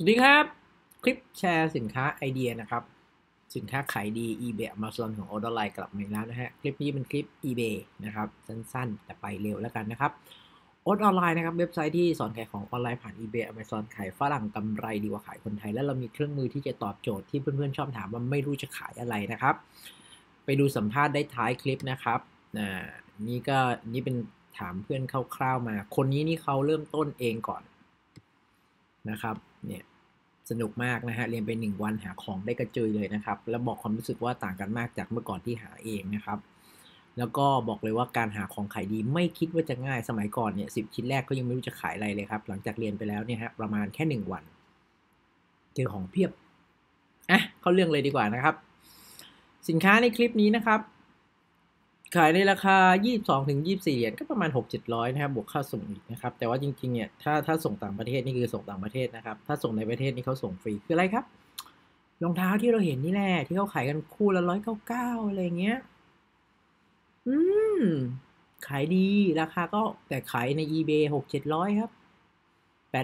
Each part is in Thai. สวัสดีครับคลิปแชร์สินค้าไอเดียนะครับสินค้าขายดี eBay Amazon ของ Orderline กลับมาแล้วนะฮะคลิปนี้เป็นคลิป eBay นะครับสั้นๆแต่ไปเร็วแล้วกันนะครับ Orderline นะครับเว็บไซต์ที่สอนขายของออนไลน์ผ่าน eBay Amazon ขายฝรั่งกำไรดีกว่าขายคนไทยและเรามีเครื่องมือที่จะตอบโจทย์ที่เพื่อนๆชอบถามว่าไม่รู้จะขายอะไรนะครับไปดูสัมภาษณ์ได้ท้ายคลิปนะครับนี่เป็นถามเพื่อนคร่าวๆมาคนนี้นี่เขาเริ่มต้นเองก่อนนะครับเนี่ยสนุกมากนะฮะเรียนไป1วันหาของได้กระจุยเลยนะครับแล้วบอกความรู้สึกว่าต่างกันมากจากเมื่อก่อนที่หาเองนะครับแล้วก็บอกเลยว่าการหาของขายดีไม่คิดว่าจะง่ายสมัยก่อนเนี่ย10ชิ้นแรกก็ยังไม่รู้จะขายอะไรเลยครับหลังจากเรียนไปแล้วเนี่ยฮะประมาณแค่1วันเจอของเพียบเข้าเรื่องเลยดีกว่านะครับสินค้าในคลิปนี้นะครับขายในราคา 22-24 เหรียญก็ประมาณ 6-700 นะครับบวกค่าส่งอีกนะครับแต่ว่าจริงๆเนี่ยถ้าส่งต่างประเทศนี่คือส่งต่างประเทศนะครับถ้าส่งในประเทศนี่เขาส่งฟรีคืออะไรครับรองเท้าที่เราเห็นนี่แหละที่เขาขายกันคู่ละ199อะไรเงี้ยขายดีราคาก็แต่ขายใน eBay 6-700 ครับ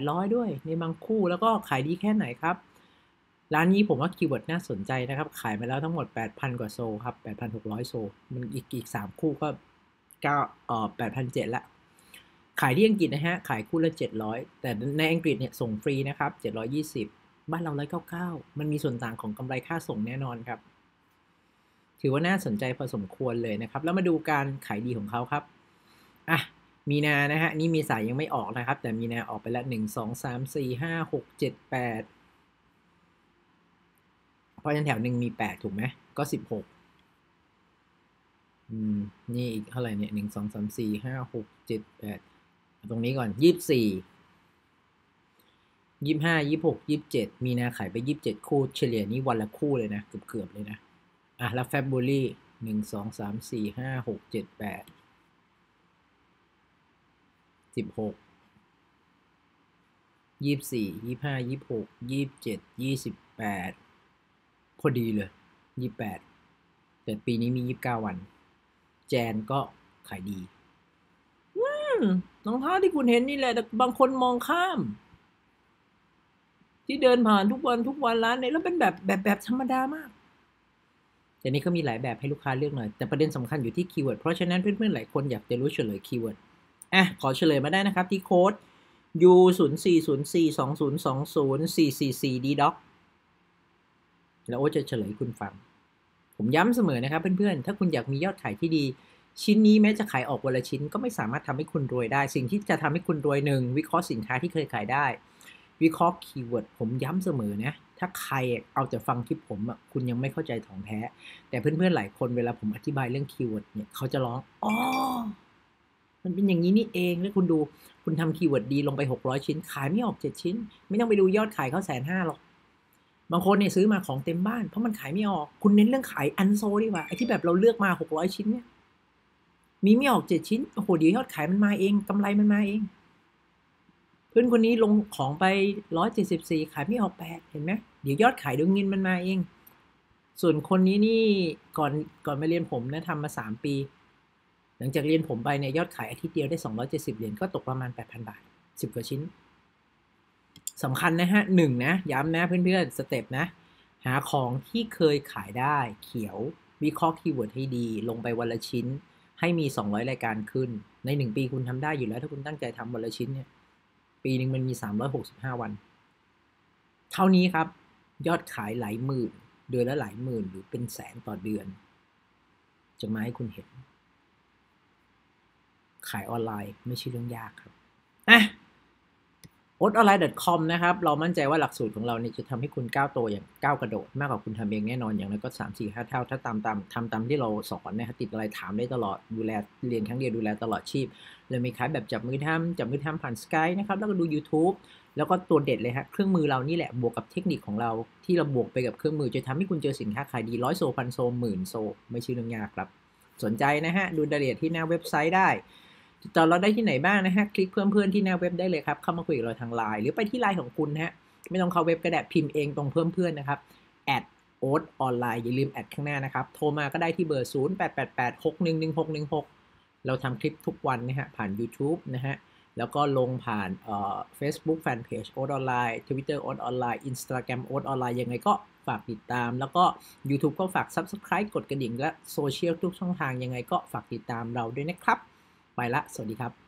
800ด้วยในบางคู่แล้วก็ขายดีแค่ไหนครับร้านนี้ผมว่าคีย์เวิร์ดน่าสนใจนะครับขายมาแล้วทั้งหมด 8,000 กว่าโซครับ 8,600 โซมันอีก3คู่ก็8,700 ละขายที่อังกฤษนะฮะขายคู่ละ700แต่ในอังกฤษเนี่ยส่งฟรีนะครับ720บ้านเรา199มันมีส่วนต่างของกำไรค่าส่งแน่นอนครับถือว่าน่าสนใจพอสมควรเลยนะครับแล้วมาดูการขายดีของเขาครับมีนานะฮะนี่มีสายยังไม่ออกนะครับแต่มีนาออกไปละ1 2 3 4 5 6 7 8เพราะยันแถวหนึ่งมี8ถูกไหมก็16นี่อีกเท่าไหร่เนี่ย1 2 3 4 5 6 7 8ตรงนี้ก่อน24 25 26 27มีนาขายไป27คู่เฉลี่ยนี้วันละคู่เลยนะเกือบเลยนะแล้วแฟบบูรี่1 2 3 4 5 6 7 8 16 24 25 26 27 28พอดีเลย28แต่ปีนี้มี29วันแจนก็ขายดีรองเท้าที่คุณเห็นนี่แหละแต่บางคนมองข้ามที่เดินผ่านทุกวันร้านเนี่ยแล้วเป็นแบบธรรมดามากแต่นี้ก็มีหลายแบบให้ลูกค้าเลือกหน่อยแต่ประเด็นสำคัญอยู่ที่คีย์เวิร์ดเพราะฉะนั้นเพื่อนๆหลายคนอยากจะรู้เฉลยคีย์เวิร์ดขอเฉลยมาได้นะครับที่โค้ด U0404202044CDocแล้วโอ๊ตจะเฉลยคุณฟังผมย้ำเสมอนะครับเพื่อนๆถ้าคุณอยากมียอดขายที่ดีชิ้นนี้แม้จะขายออกวันละชิ้นก็ไม่สามารถทำให้คุณรวยได้สิ่งที่จะทำให้คุณรวย1วิเคราะห์สินค้าที่เคยขายได้วิเคราะห์คีย์เวิร์ดผมย้ำเสมอนะถ้าใครเอาแต่ฟังคลิปผมคุณยังไม่เข้าใจถ่องแท้แต่เพื่อนๆหลายคนเวลาผมอธิบายเรื่องคีย์เวิร์ดเนี่ยเขาจะร้องอ๋อมันเป็นอย่างนี้นี่เองแล้วคุณดูคุณทำคีย์เวิร์ดดีลงไป600ชิ้นขายไม่ออก7ชิ้นไม่ต้องไปดูยอดขายเขา150,000หรอกบางคนเนี่ยซื้อมาของเต็มบ้านเพราะมันขายไม่ออกคุณเน้นเรื่องขายอันโซดีกว่าไอ้ที่แบบเราเลือกมา600ชิ้นเนี่ยมีไม่ออก7ชิ้นโอ้โหเดี๋ยวยอดขายมันมาเองกำไรมันมาเองเพื่อนคนนี้ลงของไป174ขายไม่ออก8เห็นไหมเดี๋ยวยอดขายดึงเงินมันมาเองส่วนคนนี้นี่ก่อนไปเรียนผมนะทำมา3ปีหลังจากเรียนผมไปเนี่ยยอดขายอาทิตย์เดียวได้270เหรียญก็ตกประมาณ 8,000 บาท10กว่าชิ้นสำคัญนะฮะ1นะย้ำนะเพื่อนๆสเต็ปนะหาของที่เคยขายได้เขียววิเคราะห์คีย์เวิร์ดให้ดีลงไปวันละชิ้นให้มี200รายการขึ้นใน1ปีคุณทำได้อยู่แล้วถ้าคุณตั้งใจทำวันละชิ้นเนี่ยปีนึงมันมี365วันเท่านี้ครับยอดขายหลายหมื่นเดือนละหลายหมื่นหรือเป็นแสนต่อเดือนจะมาให้คุณเห็นขายออนไลน์ไม่ใช่เรื่องยากครับorderline.com นะครับเรามั่นใจว่าหลักสูตรของเราเนี่ยจะทำให้คุณก้าวโตอย่างก้าวกระโดดมากกว่าคุณทำเองแน่นอนอย่างน้อยก็ 3-4-5 เท่าถ้าทำตามที่เราสอนนะครับติดอะไรถามได้ตลอดดูแลเรียนครั้งเดียวดูแลตลอดชีพเลยมีขายแบบจับมือทำผ่าน Skype นะครับแล้วก็ดู YouTube แล้วก็ตัวเด็ดเลยฮะเครื่องมือเรานี่แหละบวกกับเทคนิคของเราที่เราบวกไปกับเครื่องมือจะทำให้คุณเจอสินค้าขายดี100 โซ 1,000 โซ 10,000 โซไม่ใช่เรื่องยากครับสนใจนะฮะดูรายละเอียดที่หน้าเว็บไซต์ได้ติดต่อเราได้ที่ไหนบ้างนะฮะคลิกเพื่อนเพื่อนที่หน้าเว็บได้เลยครับเข้ามาคุยกับเราทางไลน์หรือไปที่ไลน์ของคุณฮะไม่ต้องเข้าเว็บก็ได้พิมพ์เองตรงเพื่อนเพื่อนนะครับแอดโอ๊ตออนไลน์อย่าลืมแอดข้างหน้านะครับโทรมาก็ได้ที่เบอร์0888611616เราทำคลิปทุกวันนะฮะผ่าน YouTube นะฮะ แล้วก็ลงผ่าน Facebook Fanpage โอ๊ตออนไลน์ Twitter โอ๊ตออนไลน์ Instagram โอ๊ตออนไลน์ยังไงก็ฝากติดตามแล้วก็ YouTube ก็ฝาก Subscribe กดกระดิ่งและโซเชียลทุกช่องทางยังไงก็ฝากติดตามเราด้วยนะครับไปละสวัสดีครับ